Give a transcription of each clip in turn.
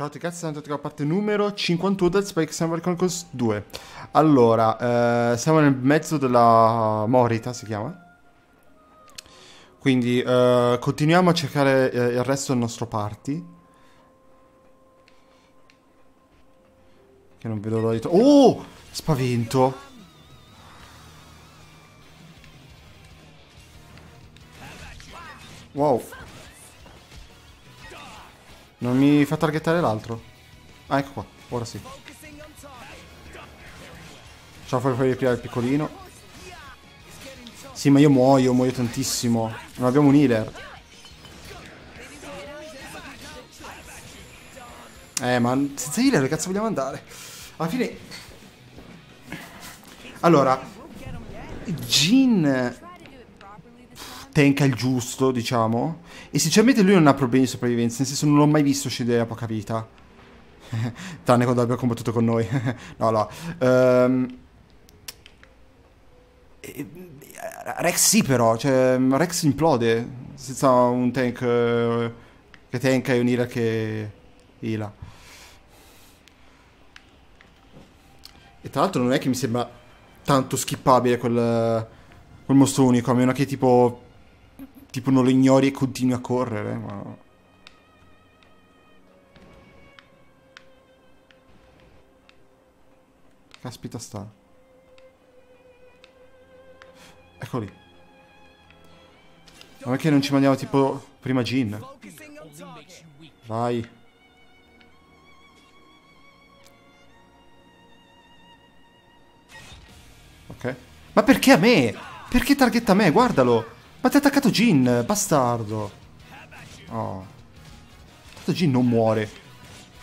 Ciao ragazzi, siamo andati alla parte numero 51 del Xenoblade Chronicles 2. Allora, siamo nel mezzo della Morita, si chiama. Quindi continuiamo a cercare il resto del nostro party. Che non vedo l'ora di trovare. Oh! Spavento! Wow! Non mi fa targettare l'altro. Ah, ecco qua, ora sì. Facciamo fuori prima il piccolino. Sì, ma io muoio tantissimo. Non abbiamo un healer. Ma senza healer che cazzo vogliamo andare? Alla fine. Allora, Jin tenka il giusto, diciamo. E sinceramente lui non ha problemi di sopravvivenza, nel senso non l'ho mai visto scendere a poca vita. Tranne quando abbiamo combattuto con noi. Rex sì però, cioè Rex implode senza un tank che tanka e un healer che heala. E tra l'altro non è che mi sembra tanto skippabile quel mostro unico, a meno che tipo non lo ignori e continui a correre, ma... Caspita sta. Ecco lì. Ma perché non ci mandiamo tipo prima Jin? Vai. Ok. Ma perché a me? Perché targetta a me? Guardalo. Ma ti ha attaccato Jin, bastardo. Oh. Tanto Jin non muore.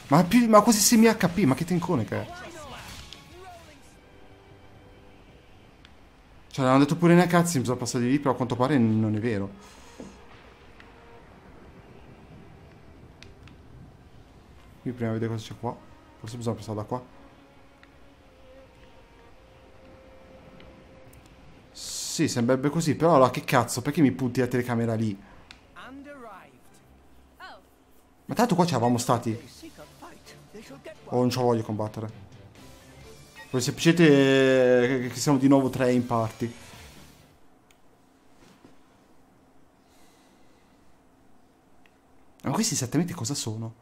Ma quasi semi HP, ma che tencone che è. Cioè, l'hanno detto pure nei cazzi, bisogna passare di lì, però a quanto pare non è vero. Qui prima vedere cosa c'è qua. Forse bisogna passare da qua. Sì, sembrerebbe così, però allora che cazzo, perché mi punti la telecamera lì? Ma tanto qua ci eravamo stati. Oh, non ci voglio combattere. Per il semplicemente che siamo di nuovo 3 in party. Ma questi esattamente cosa sono?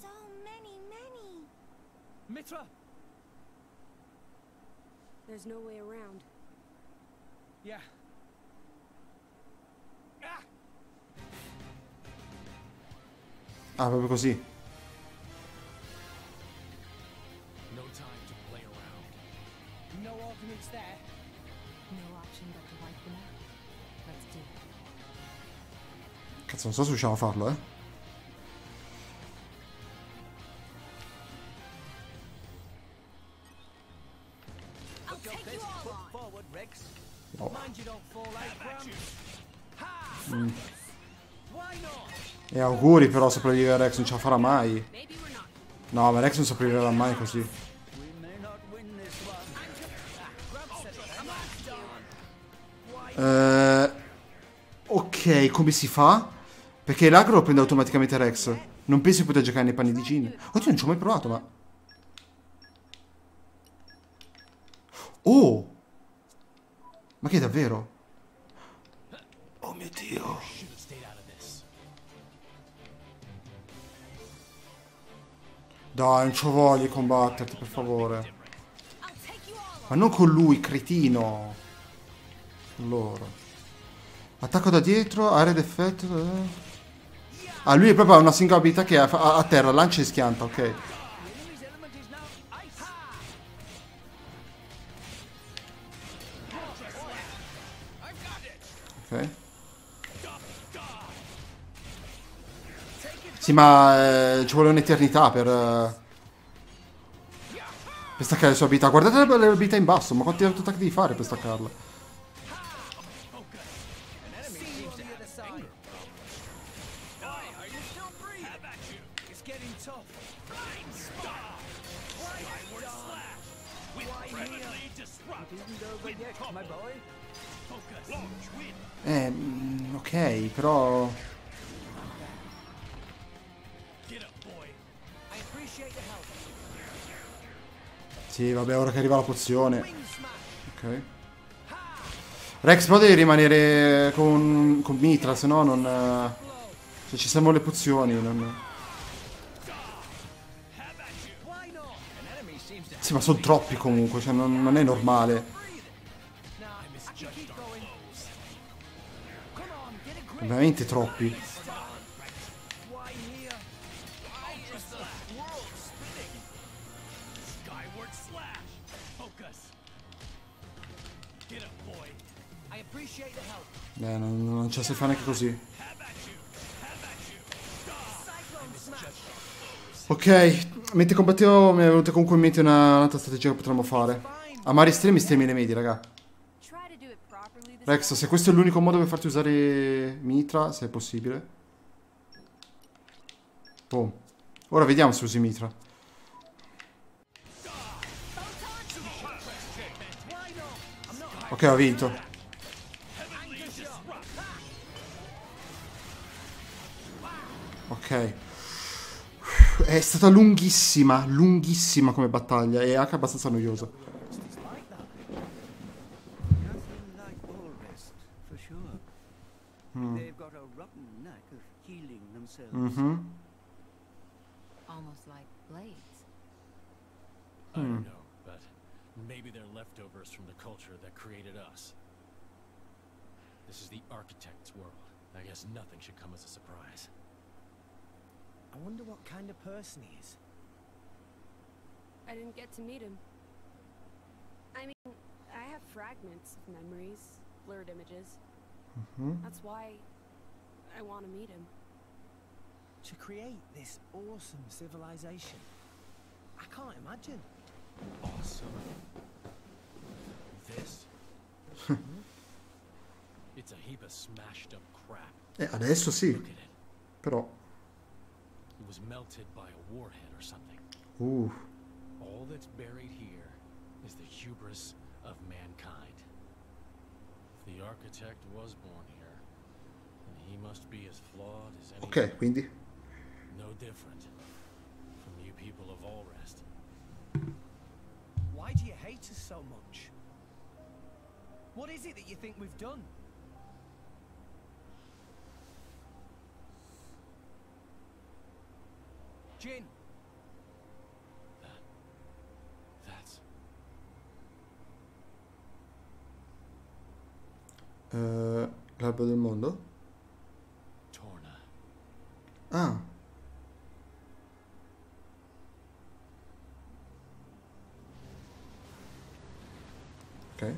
So many. Mythra! There's no way around. Yeah. Ah, proprio così. No time to play around. No alternates there. No option but to wipe them out. Let's do it. Cazzo, non so se riusciamo a farlo, eh. E auguri però sopravvivere a Rex, non ce la farà mai. No, ma Rex non sopravviverà mai così. Ok, come si fa? Perché l'agro lo prende automaticamente Rex. Non penso di poter giocare nei panni di Jin. Oddio, non ci ho mai provato, ma... Oh! Ma che davvero? Oh mio Dio! Dai, non ci voglio combatterti, per favore. Ma non con lui, cretino! Allora. Attacco da dietro, area d'effetto... Ah, lui è proprio una singola abilità che a terra lancia e schianta, ok. Sì, ma ci vuole un'eternità per staccare le sue abilità. Guardate le abilità in basso, ma quanti autoattacchi devi fare per staccarla? Ok, però... Sì, vabbè, ora che arriva la pozione. Ok. Rex, però devi rimanere con Mythra, se no non... Se ci servono le pozioni, non... Sì, ma sono troppi comunque, cioè non è normale. Veramente troppi. Non ce la si fa neanche così. Ok, mentre combattevo mi è venuta comunque in mente un'altra strategia che potremmo fare. Amare estremi, estremi nemici, raga. Rex, se questo è l'unico modo per farti usare Mythra, se è possibile. Boom. Ora vediamo se usi Mythra. Ok, ho vinto. Ok. È stata lunghissima, lunghissima come battaglia e anche abbastanza noiosa. They've got a rotten knack of healing themselves. Almost like blades. I don't know, but maybe they're leftovers from the culture that created us. This is the architect's world. I guess nothing should come as a surprise. I wonder what kind of person he is. I didn't get to meet him. I mean, I have fragments of memories, blurred images. That's why I want to meet him. To create this awesome civilization. I can't imagine. Awesome. This. It's a heap of smashed up crap. Adesso sì. Però. It was melted by a warhead or something. All that's buried here is the hubris of mankind. Ok, quindi Jin. L'albero del mondo? Ah. Ok.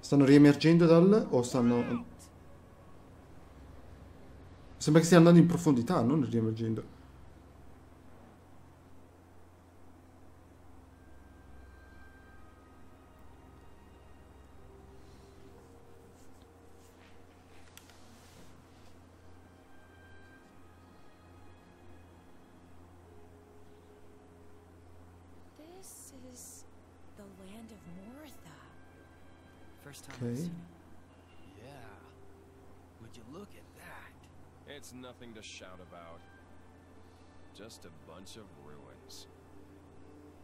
Stanno riemergendo dal... o stanno... Sembra che stiano andando in profondità, non riemergendo. Nothing to shout about. Just a bunch of ruins.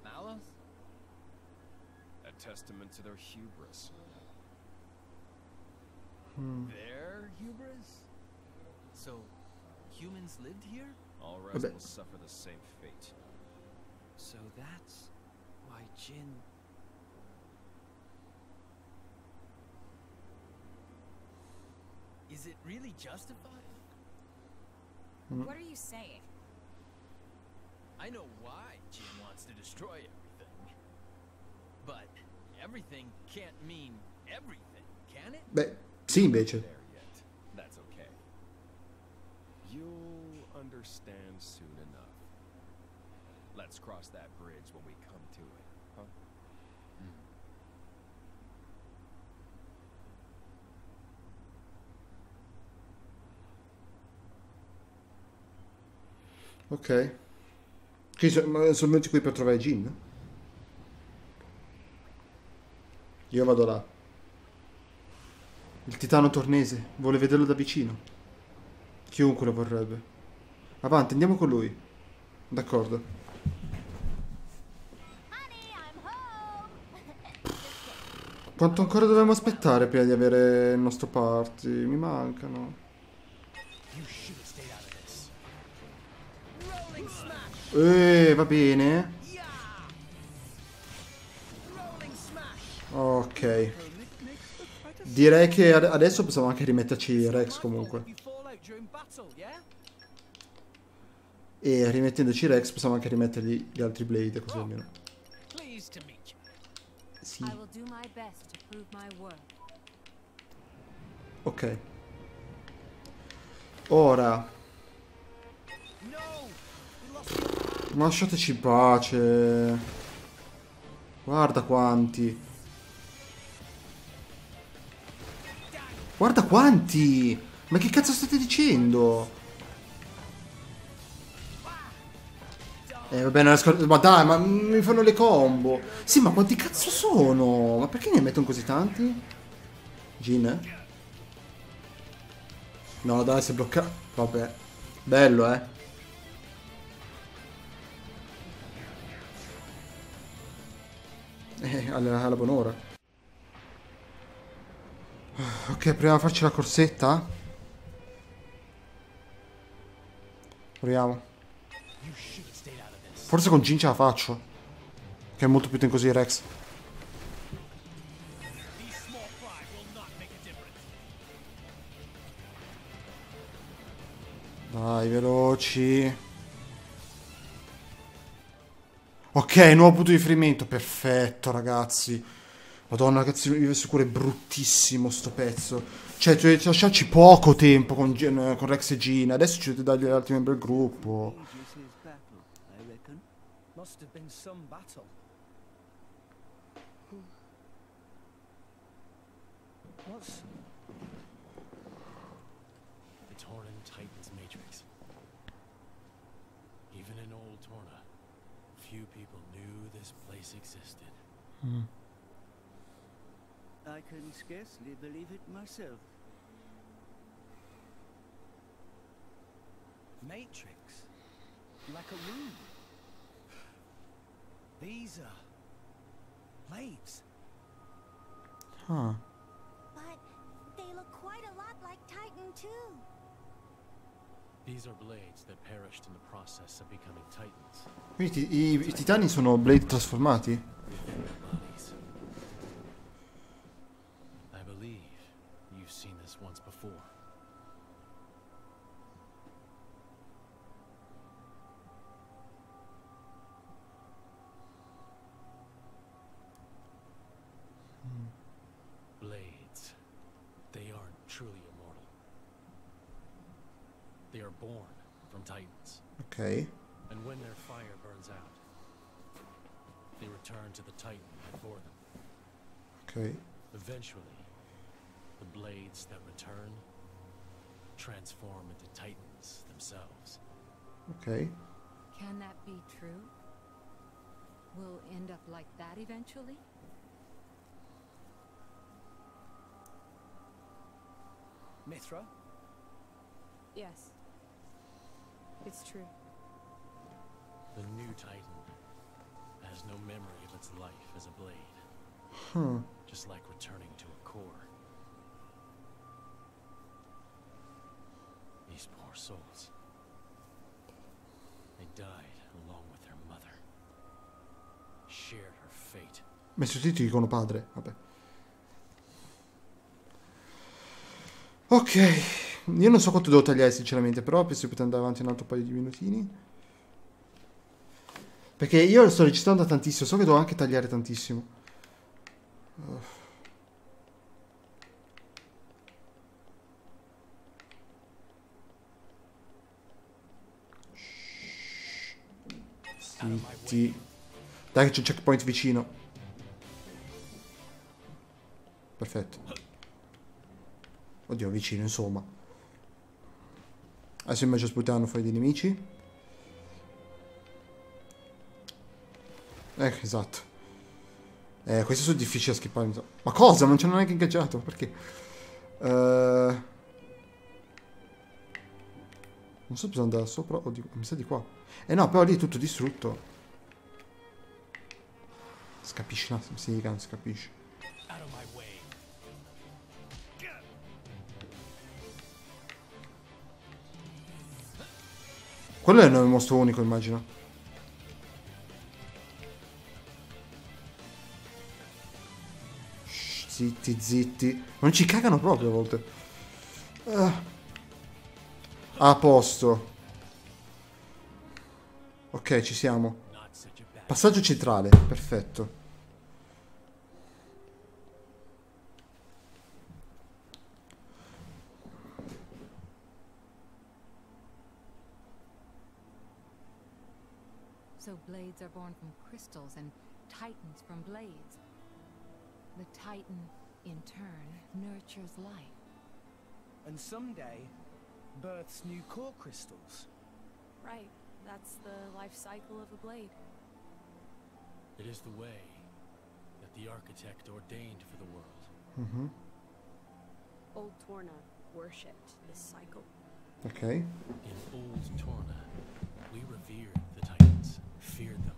Malos? A testament to their hubris. Their hubris? So, humans lived here? All rest will suffer the same fate. So that's why Jin... Is it really justified? What are you saying? I know why Jin wants to destroy everything. But Beh, sì invece. Ok. Qui sono venuti qui per trovare Jin. Io vado là. Il titano tornese vuole vederlo da vicino. Chiunque lo vorrebbe. Avanti, andiamo con lui. D'accordo. Quanto ancora dobbiamo aspettare prima di avere il nostro party? Mi mancano. Va bene. Ok. Direi che adesso possiamo anche rimetterci Rex comunque. E rimettendoci Rex possiamo anche rimettergli gli altri Blade, così almeno. Sì. Ok. Ora. Ma lasciateci in pace. Guarda quanti. Guarda quanti. Ma che cazzo state dicendo? Va bene, ma dai, ma mi fanno le combo. Sì, ma quanti cazzo sono? Ma perché ne mettono così tanti? Jin, eh? No, dai, si è bloccato. Vabbè. Bello, eh. Alla buon'ora. Ok, proviamo a farci la corsetta. Proviamo. Forse con Jin ce la faccio, che è molto più in così Rex. Dai, veloci. Ok, nuovo punto di riferimento, perfetto ragazzi. Madonna ragazzi, io sicuro è bruttissimo sto pezzo. Cioè, dovete lasciarci poco tempo con Rex e Gina. Adesso ci dovete dargli gli altri membri del gruppo. I can scarcely believe it myself. Matrix, like a room. These are blades. Huh. But they look quite a lot like Titan too. These are blades that perished in the process of becoming Titans. Quindi i titani sono blade trasformati? I believe you've seen this once before. Blades, they aren't truly immortal. They are born from Titans. Okay. And when their fire burns out, they return to the Titan that bore them. Okay. Eventually, the blades that return transform into Titans themselves. Okay. Can that be true? We'll end up like that eventually? Mythra? Yes. It's true. The new Titan has no memory of its life as a blade. Hmm. Just like returning to a core. These poor souls. They died along with their mother. Shared her fate. Mi sostituti dicono padre, vabbè. Ok, io non so quanto devo tagliare sinceramente, però penso di andare avanti un altro paio di minutini. Perché io lo sto registrando tantissimo, so che devo anche tagliare tantissimo. Zitti. Dai che c'è un checkpoint vicino. Perfetto. Oddio, vicino, insomma. Adesso invece sputiamo fuori dei nemici. Esatto. Questi sono difficili da skippare. Ma cosa? Non ci hanno neanche ingaggiato. Perché? Non so, bisogna andare sopra o di qua. Mi sa di qua. Eh no, però lì è tutto distrutto. Scapisci un attimo, sì, non si capisce. Quello è un mostro unico, immagino. Shh, zitti, zitti. Non ci cagano proprio a volte. A posto. Ok, ci siamo. Passaggio centrale, perfetto. So blades are born from crystals and titans from blades. The titan in turn nurtures life. And someday births new core crystals. Right, that's the life cycle of a blade. It is the way that the architect ordained for the world. Mm-hmm. Old Torna worshipped this cycle. Okay. In Old Torna, we revered the Titans, feared them.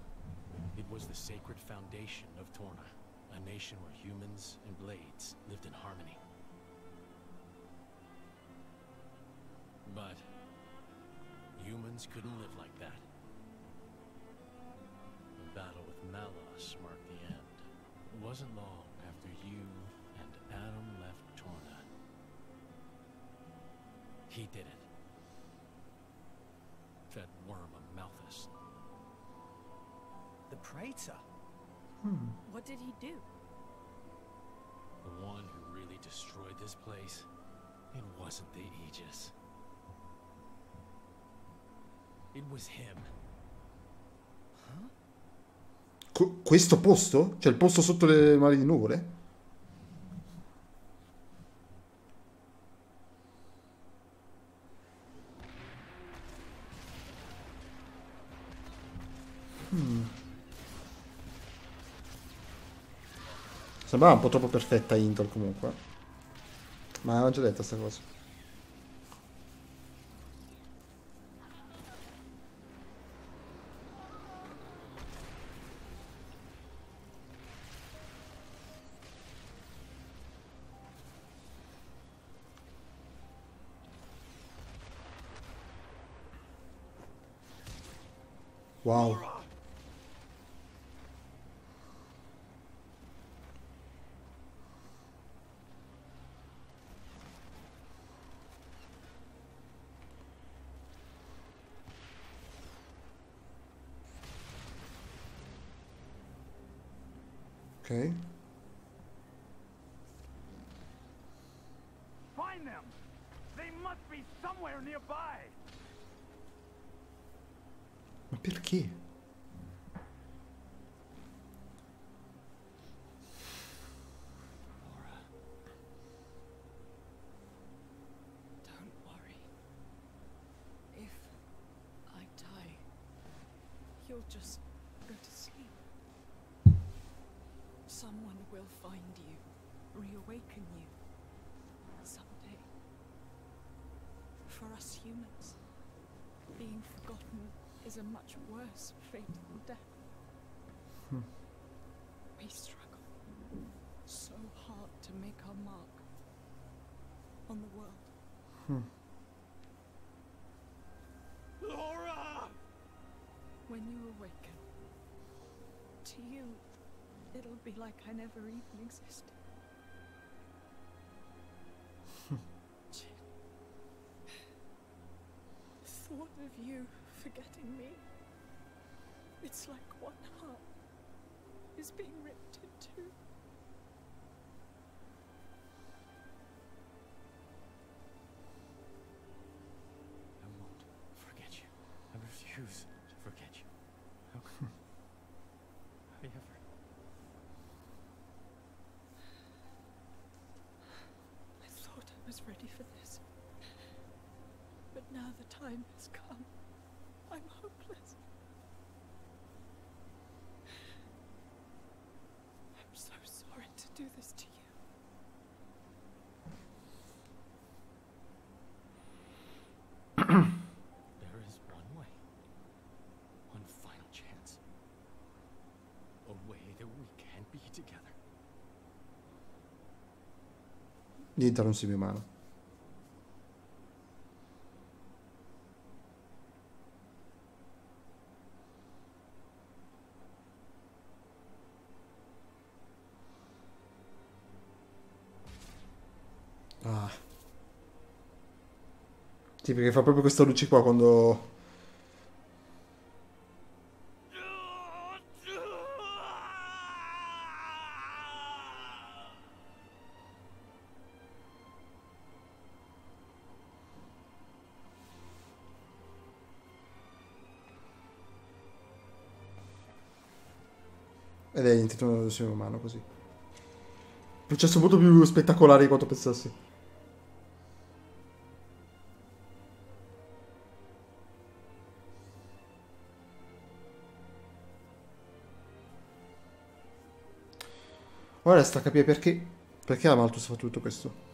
It was the sacred foundation of Torna, a nation where humans and blades lived in harmony. But humans couldn't live like that. Battle with Malos marked the end. It wasn't long after you and Adam left Torna. He did it. That worm of Malthus. The Praetor? Hmm. What did he do? The one who really destroyed this place. It wasn't the Aegis. It was him. Huh? Questo posto? Cioè il posto sotto le mari di nuvole? Sembrava un po' troppo perfetta Intel comunque. Ma avevo già detto sta cosa. Wow. Okay. Find them. They must be somewhere nearby. Ma perché? Lora. Don't worry. If I die, you'll just go to sleep. Someone will find you, reawaken you someday. For us humans, being forgotten is a much worse fate than death. We struggle so hard to make our mark on the world. Lora! When you awaken, to you, it'll be like I never even existed. Thought of you forgetting me. It's like one heart is being ripped in two. do this to you? There is one way. One final chance. A way that we can be together. Diventare un semiumano. Ah. Sì, perché fa proprio questa luce qua quando... Ed è intitolato del suo umano così. Processo molto più spettacolare di quanto pensassi. Ora resta a capire perché. Perché Amalthus fa tutto questo?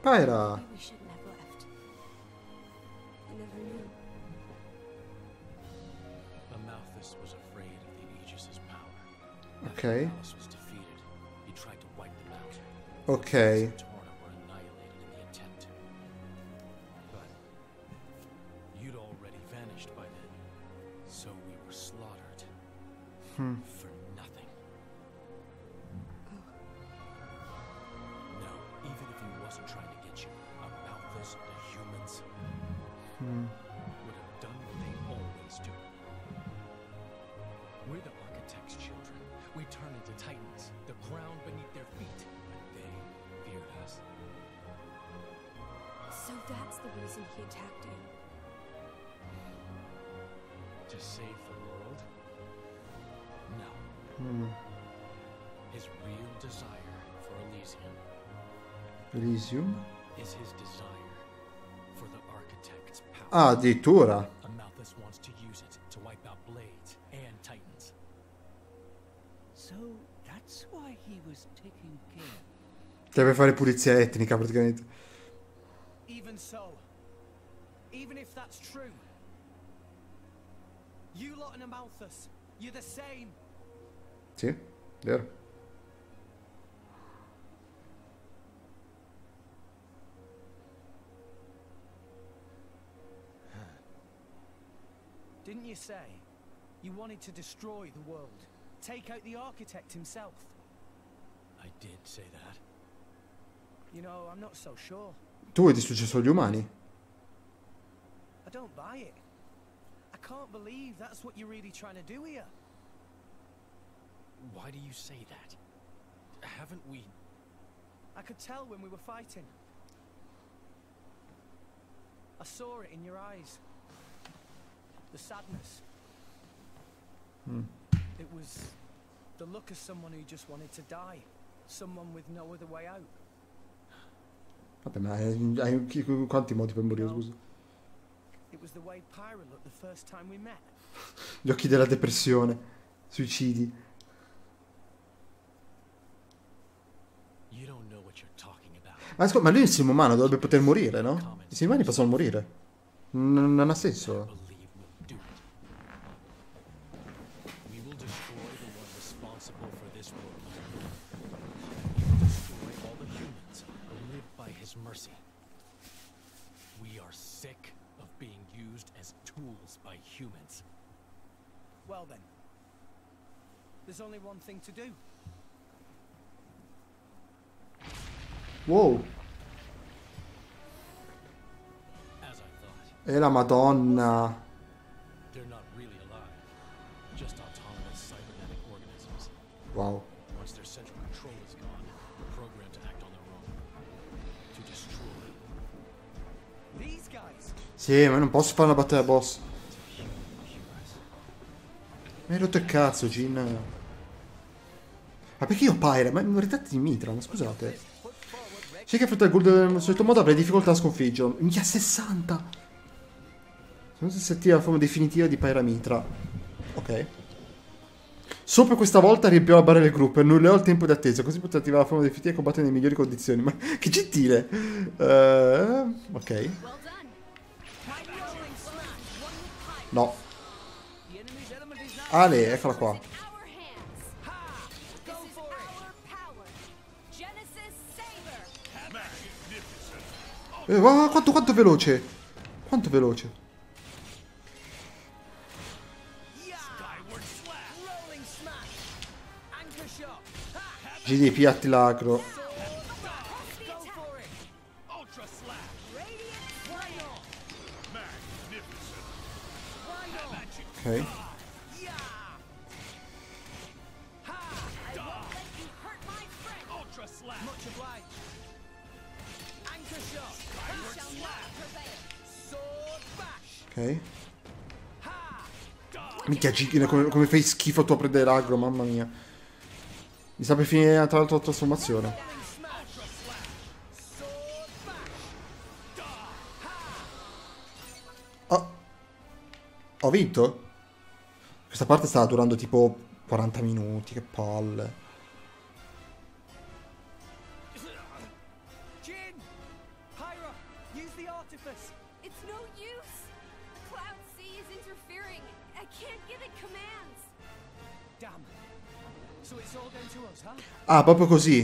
Pyra. Amalthus was afraid of the Aegis's power. Okay. Malos was defeated. He tried to wipe them out. Okay. Elysium? Ah, addirittura. Amalthus wants to use it to wipe out Blades and Titans. So that's why he was taking care. Deve fare pulizia etnica praticamente. Even so. Even if that's true. You lot and Amalthus, you're the same. Sì, vero. Didn't you say you wanted to destroy the world, take out the architect himself? I did say that. You know, I'm not so sure. Tu vuoi distruggere solo gli umani? I don't buy it. I can't believe that's what you're really trying to do here. Why do you say that? Haven't we? I could tell when we were fighting. I saw it in your eyes. The sadness. It was the look of someone who just wanted to die, someone with no other way out. Vabbè, ma hai quanti modi per morire, scusa? It was the way Pyra looked the first time we met. Gli occhi della depressione, suicidi. You don't know what you're talking about. Ma ascolta, ma lui è un simumano, dovrebbe poter morire, no? I simumani possono morire. Non ha senso. Mercy. We are sick of being used as tools by humans. Well then, there's only one thing to do. Wow. As I thought. E la Madonna. They're not really alive, just autonomous. Wow. Once their central control is gone, they're programmed to act on their own. To destroy. These guys. Sì, ma non posso fare la battaglia boss. Mi hai rotto il cazzo, Jin. Ma perché io Pyra? Ma in realtà di Mythra, ma scusate. Se che affronta il Gold in solito modo avrei difficoltà a sconfiggerlo. Minchia, 60! Non so se attiva la forma definitiva di Pyra Mythra. Ok. Sopra questa volta riempio la barra del gruppo e non le ho il tempo di attesa, così potrò attivare la forma definitiva e combattere nelle migliori condizioni. Ma che gentile! Ok. No. Ale, eccola qua. Quanto veloce! Quanto veloce! GD, piatti l'agro. Ok. Ok. Minchia, come fai schifo tu a prendere l'agro, mamma mia. Mi sta per finire tra l'altro la trasformazione. Oh. Ho vinto? Questa parte stava durando tipo 40 minuti, che palle. Ah, proprio così.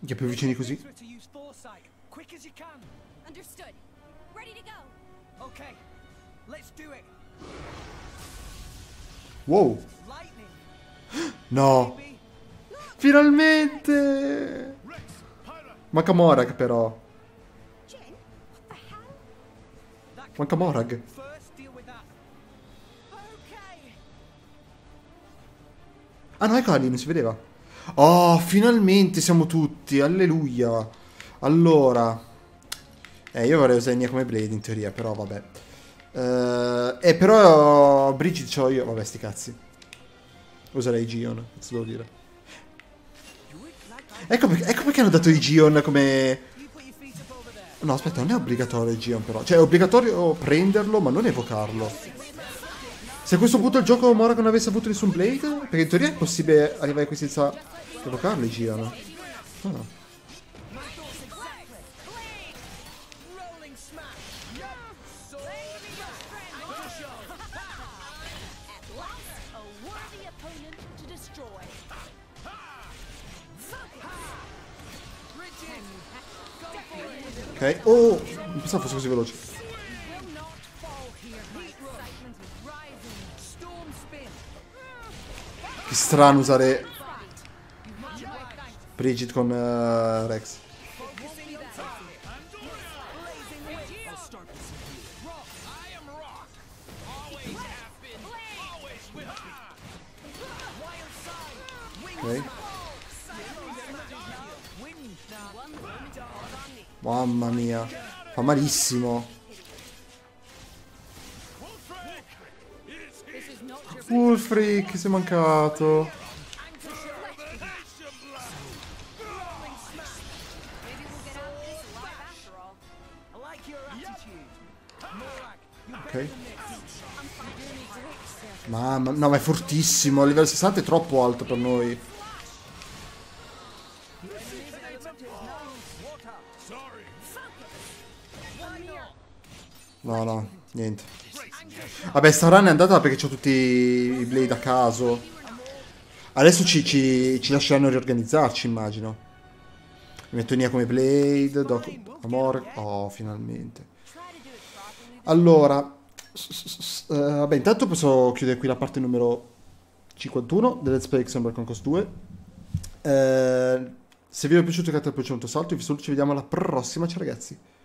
Andiamo più vicini così. Wow. No. Finalmente. Manca Morag però. Manca Morag. Ah no, eccola lì, non si vedeva. Oh, finalmente siamo tutti, alleluia. Allora. Io vorrei usare Nia come Blade in teoria, però vabbè. Però Brighid c'ho io, vabbè sti cazzi. Userei Gion, cazzo devo dire. Ecco perché hanno dato i Gion come... No, aspetta, non è obbligatorio il Gion però. Cioè è obbligatorio prenderlo, ma non evocarlo. Se a questo punto il gioco Morag non avesse avuto nessun Blade, perché in teoria è possibile arrivare qui senza evocarli, girano. Ah. Ok, oh, non pensavo fosse così veloce. Che strano usare Brighid con Rex. Ok. Mamma mia, fa malissimo. Wolfric, sei mancato. Ok. Mamma, no, ma è fortissimo. A livello 60 è troppo alto per noi. No, no, niente. Vabbè, sta run è andata perché c'ho tutti i Blade a caso. Adesso ci lasceranno riorganizzarci, immagino. Mi metto Nia come Blade, Amor... Oh, finalmente. Allora... vabbè, intanto posso chiudere qui la parte numero 51 del Let's Play Xenoblade Chronicles 2. Se vi è piaciuto cliccate al pollice in alto, salto. Vi saluto, ci vediamo alla prossima, ciao ragazzi.